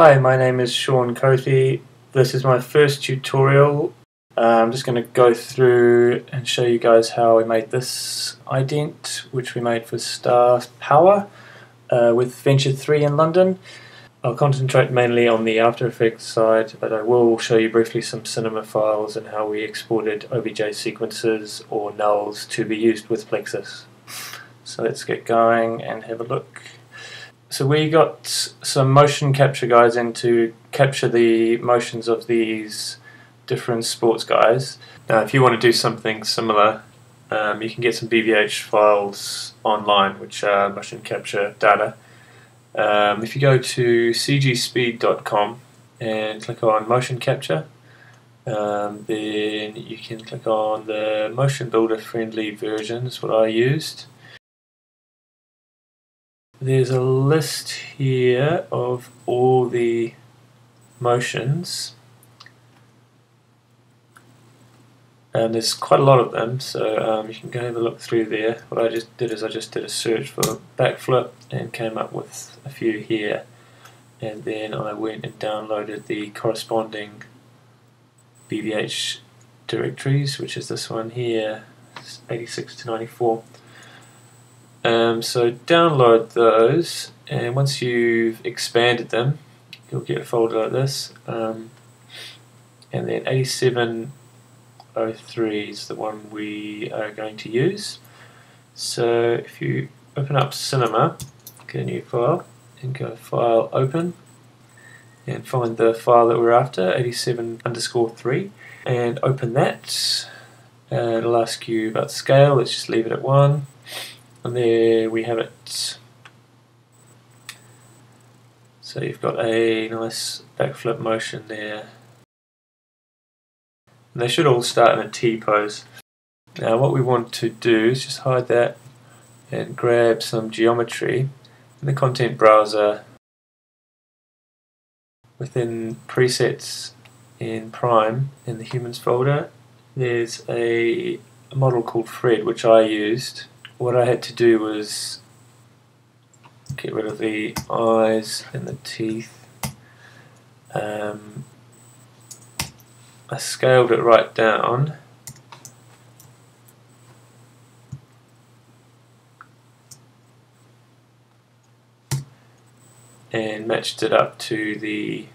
Hi, my name is Sean Cothy. This is my first tutorial. I'm just going to go through and show you guys how we made this ident, which we made for Star Power with Venture 3 in London. I'll concentrate mainly on the After Effects side, but I will show you briefly some cinema files and how we exported OBJ sequences or nulls to be used with Plexus. So let's get going and have a look. So we got some motion capture guys in to capture the motions of these different sports guys. Now if you want to do something similar, you can get some BVH files online, which are motion capture data. If you go to cgspeed.com and click on motion capture, then you can click on the motion builder friendly version, is what I used. There's a list here of all the motions, and there's quite a lot of them, so you can go have a look through there. What I just did is I just did a search for backflip and came up with a few here, and then I went and downloaded the corresponding BVH directories, which is this one here, 86 to 94. So download those, and once you've expanded them, you'll get a folder like this, and then 8703 is the one we are going to use. So if you open up Cinema, get a new file, and go File, Open, and find the file that we're after, 87_3, and open that. It'll ask you about scale. Let's just leave it at 1. And there we have it. So you've got a nice backflip motion there. And they should all start in a T pose. Now what we want to do is just hide that and grab some geometry in the content browser within presets in Prime in the humans folder. There's a model called Fred, which I used. What I had to do was get rid of the eyes and the teeth. I scaled it right down, and matched it up to the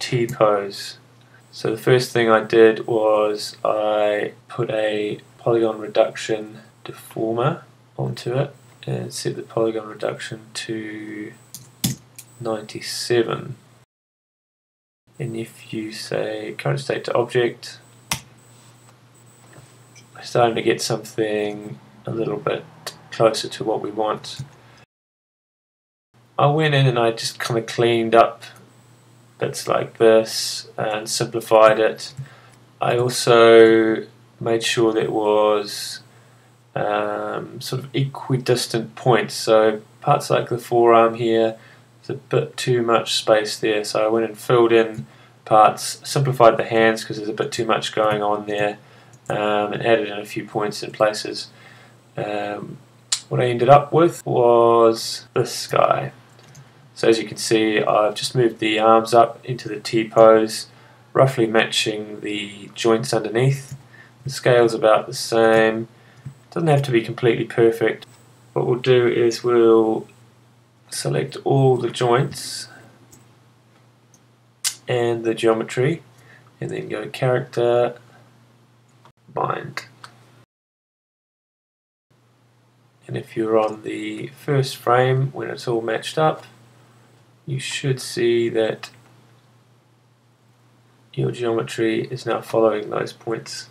T pose. So the first thing I did was I put a polygon reduction deformer onto it and set the polygon reduction to 97, and if you say current state to object, we're starting to get something a little bit closer to what we want. I went in and I just kind of cleaned up bits like this and simplified it. I also made sure that it was sort of equidistant points, so parts like the forearm here, there's a bit too much space there, so I went and filled in parts, simplified the hands because there's a bit too much going on there, and added in a few points in places. What I ended up with was this guy. So as you can see, I've just moved the arms up into the T pose, roughly matching the joints underneath. The scale's about the same. Doesn't have to be completely perfect. What we'll do is we'll select all the joints and the geometry, and then go character, bind. And if you're on the first frame when it's all matched up, you should see that your geometry is now following those points.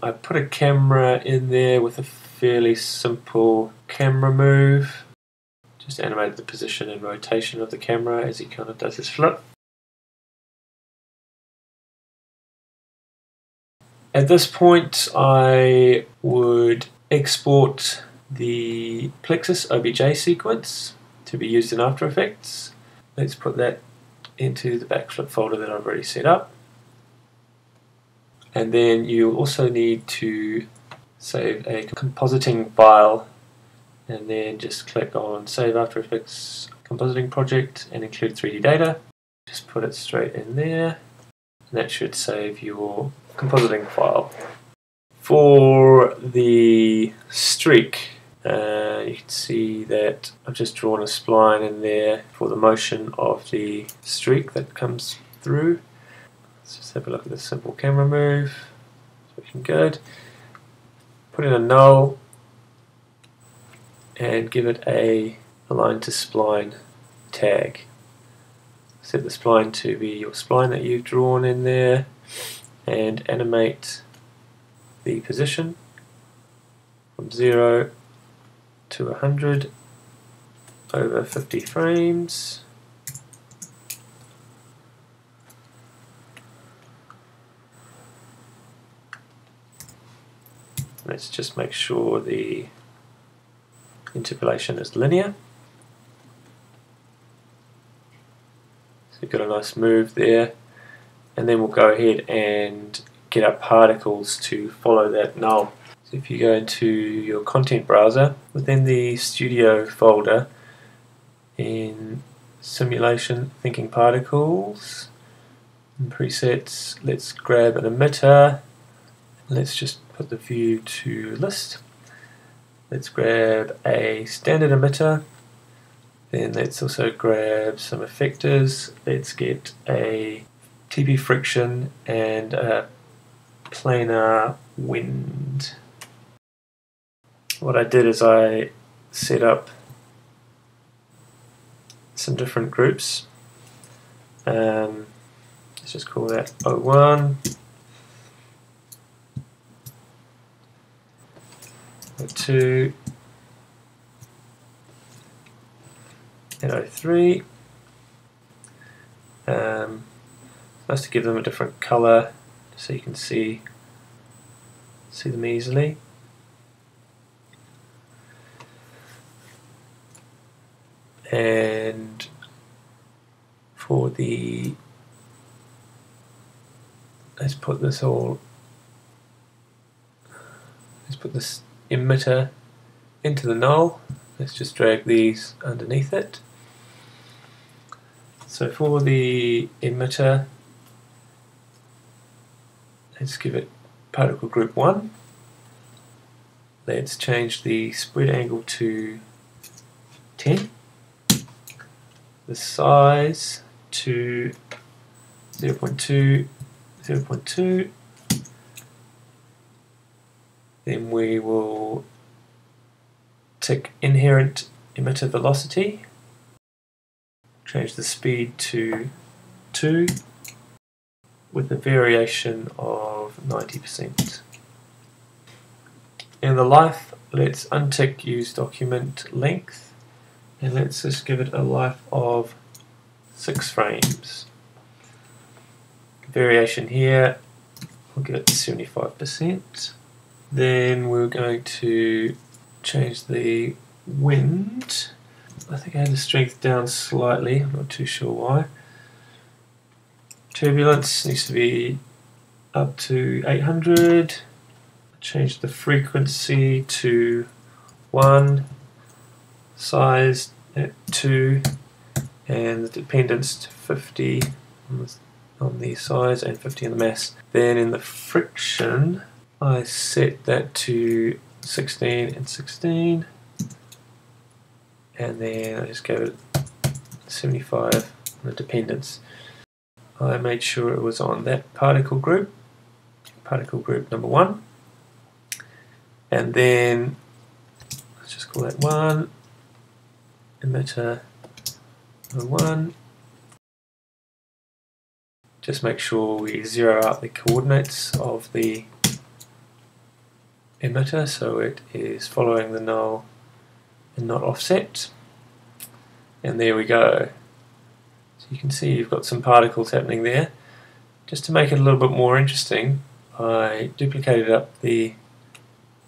I put a camera in there with a fairly simple camera move. Just animated the position and rotation of the camera as he kind of does his flip. At this point, I would export the Plexus OBJ sequence to be used in After Effects. Let's put that into the backflip folder that I've already set up. And then you also need to save a compositing file, and then just click on Save After Effects compositing project and include 3D data. Just put it straight in there, and that should save your compositing file. For the streak, you can see that I've just drawn a spline in there for the motion of the streak that comes through. Let's just have a look at this simple camera move. It's looking good. Put in a null and give it a align to spline tag. Set the spline to be your spline that you've drawn in there and animate the position from 0 to 100 over 50 frames. Let's just make sure the interpolation is linear. So you've got a nice move there, and then we'll go ahead and get our particles to follow that null. So if you go into your content browser, within the studio folder in simulation, thinking particles and presets, let's grab an emitter. Let's just put the view to list. Let's grab a standard emitter. Then let's also grab some effectors. Let's get a TP friction and a planar wind. What I did is I set up some different groups. Let's just call that O1, O2, and O3. Nice to give them a different color so you can see them easily. And for the, let's put this emitter into the null. Let's just drag these underneath it. So for the emitter, let's give it particle group 1. Let's change the spread angle to 10, the size to 0.2, 0.2. Then we will tick inherent emitter velocity, change the speed to 2 with a variation of 90%. In the life, let's untick use document length and let's just give it a life of 6 frames. Variation here, we'll give it 75%. Then we're going to change the wind. I think I had the strength down slightly, I'm not too sure why. Turbulence needs to be up to 800. Change the frequency to 1, size at 2, and the dependence to 50 on the size and 50 on the mass. Then in the friction, I set that to 16 and 16, and then I just gave it 75 on the dependence. I made sure it was on that particle group number 1, and then let's just call that 1, emitter 1. Just make sure we zero out the coordinates of the emitter so it is following the null and not offset, and there we go. So you can see you've got some particles happening there. Just to make it a little bit more interesting, I duplicated up the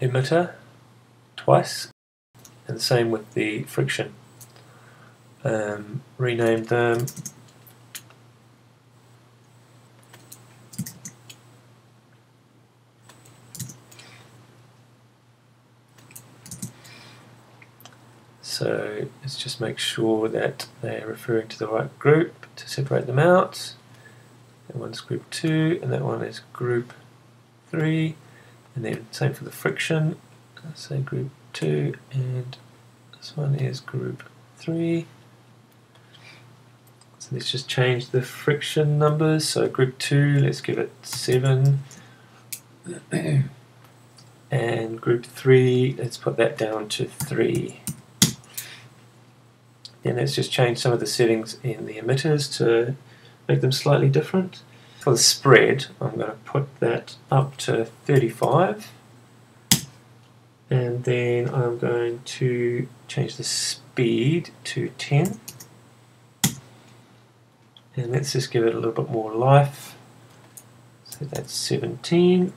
emitter twice and the same with the friction. Renamed them So let's just make sure that they're referring to the right group to separate them out. That one's group 2 and that one is group 3, and then same for the friction, say group 2 and this one is group 3. So let's just change the friction numbers. So group 2, let's give it 7. And group 3, let's put that down to 3. Then let's just change some of the settings in the emitters to make them slightly different. For the spread, I'm going to put that up to 35, and then I'm going to change the speed to 10, and let's just give it a little bit more life. So that's 17.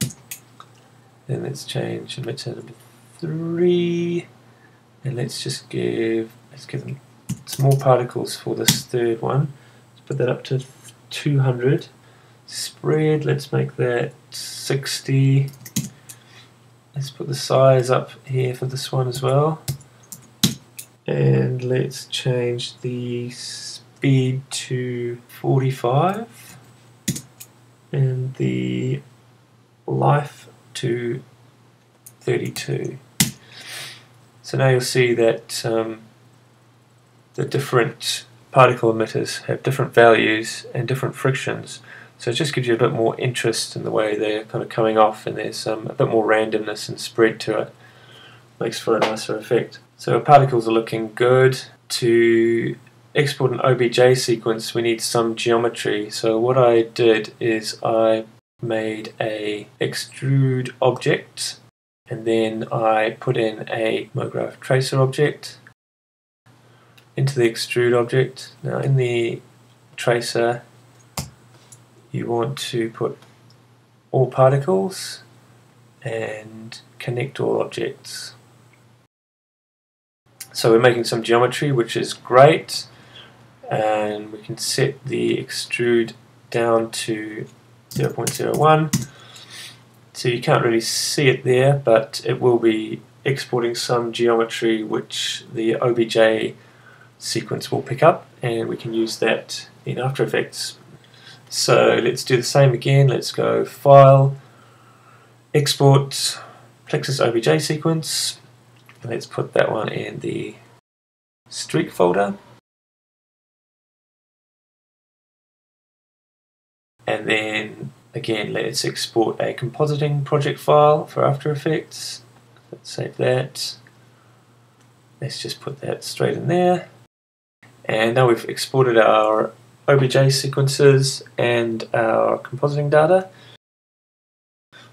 Then let's change emitter number 3, and let's give them small particles for this third one. Let's put that up to 200. Spread, let's make that 60. Let's put the size up here for this one as well, and let's change the speed to 45 and the life to 32. So now you'll see that the different particle emitters have different values and different frictions, so it just gives you a bit more interest in the way they're kind of coming off, and there's a bit more randomness and spread to it. Makes for a nicer effect. So our particles are looking good. To export an OBJ sequence we need some geometry, so what I did is I made a extrude object, and then I put in a MoGraph Tracer object into the extrude object. Now in the tracer you want to put all particles and connect all objects. So we're making some geometry, which is great, and we can set the extrude down to 0.01, so you can't really see it there, but it will be exporting some geometry which the OBJ sequence will pick up, and we can use that in After Effects. So let's do the same again. Let's go File, Export, Plexus OBJ sequence. Let's put that one in the streak folder. And then again, let's export a compositing project file for After Effects. Let's save that. Let's just put that straight in there. And now we've exported our OBJ sequences and our compositing data.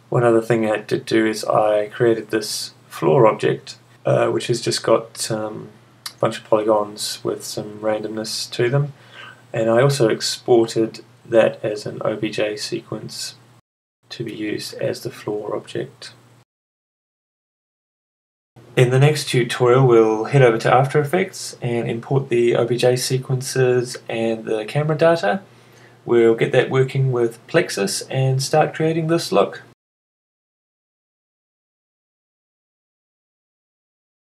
One other thing I did do is I created this floor object, which has just got a bunch of polygons with some randomness to them. And I also exported that as an OBJ sequence to be used as the floor object. In the next tutorial we'll head over to After Effects and import the OBJ sequences and the camera data. We'll get that working with Plexus and start creating this look.